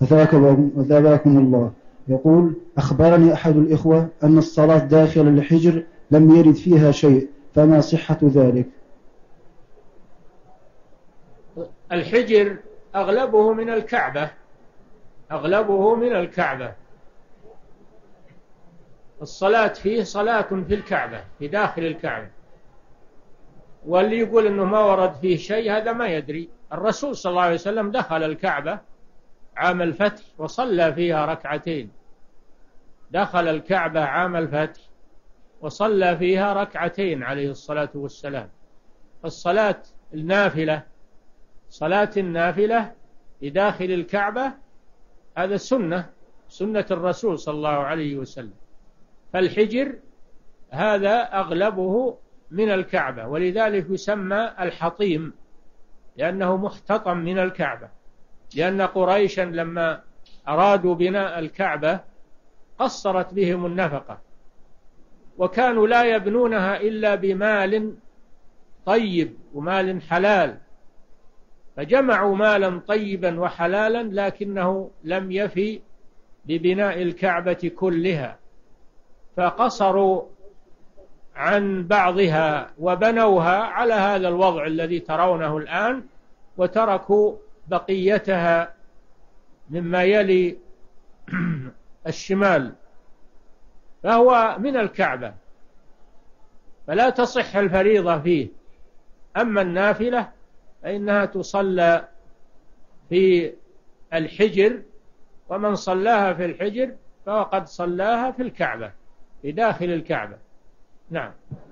وثابكم الله. يقول: أخبرني أحد الإخوة أن الصلاة داخل الحجر لم يرد فيها شيء، فما صحة ذلك؟ الحجر أغلبه من الكعبة، أغلبه من الكعبة، الصلاة فيه صلاة في الكعبة، في داخل الكعبة. واللي يقول أنه ما ورد فيه شيء هذا ما يدري. الرسول صلى الله عليه وسلم دخل الكعبة عام الفتح وصلى فيها ركعتين، دخل الكعبة عام الفتح وصلى فيها ركعتين عليه الصلاة والسلام. الصلاة النافلة، صلاة النافلة بداخل الكعبة، هذا سنة الرسول صلى الله عليه وسلم. فالحجر هذا أغلبه من الكعبة، ولذلك يسمى الحطيم، لأنه محتطم من الكعبة، لأن قريشا لما أرادوا بناء الكعبة قصرت بهم النفقة، وكانوا لا يبنونها إلا بمال طيب ومال حلال، فجمعوا مالا طيبا وحلالا لكنه لم يفي ببناء الكعبة كلها، فقصروا عن بعضها وبنوها على هذا الوضع الذي ترونه الآن، وتركوا بقيتها مما يلي الشمال، فهو من الكعبة فلا تصح الفريضة فيه. أما النافلة فإنها تصلى في الحجر، ومن صلاها في الحجر فقد صلاها في الكعبة، في داخل الكعبة. نعم.